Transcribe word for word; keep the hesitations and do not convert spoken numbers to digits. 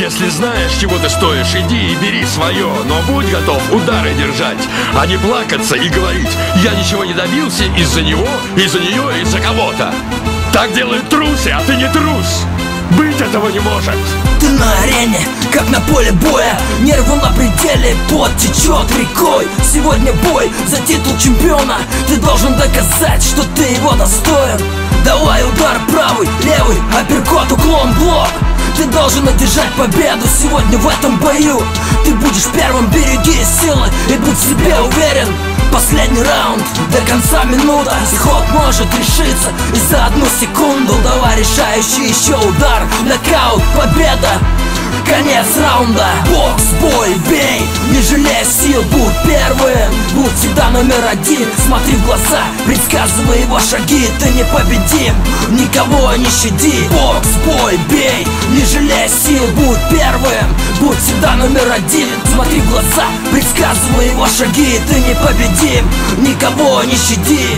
Если знаешь, чего ты стоишь, иди и бери свое, но будь готов удары держать, а не плакаться и говорить: я ничего не добился из-за него, из-за нее, из-за кого-то. Так делают трусы, а ты не трус. Быть этого не может. Ты на арене, как на поле боя, нервы на пределе, пот течет рекой. Сегодня бой за титул чемпиона, ты должен доказать, что ты его достоин. Давай удар правый, левый, апперкот, уклон, блок. Ты должен одержать победу сегодня в этом бою. Ты будешь первым, береги силы и будь в себе уверен. Последний раунд, до конца минута, исход может решиться и за одну секунду. Давай решающий еще удар, нокаут, победа, конец раунда. Бокс, бой, бей, не жалей сил, будь первым, будь всегда номер один. Смотри в глаза, предсказывай его шаги, ты непобедим, никого не щади. Бокс, бой, бей, не жалей сил, будь первым, будь всегда номер один. Смотри в глаза, предсказывай его шаги, ты непобедим, никого не щади.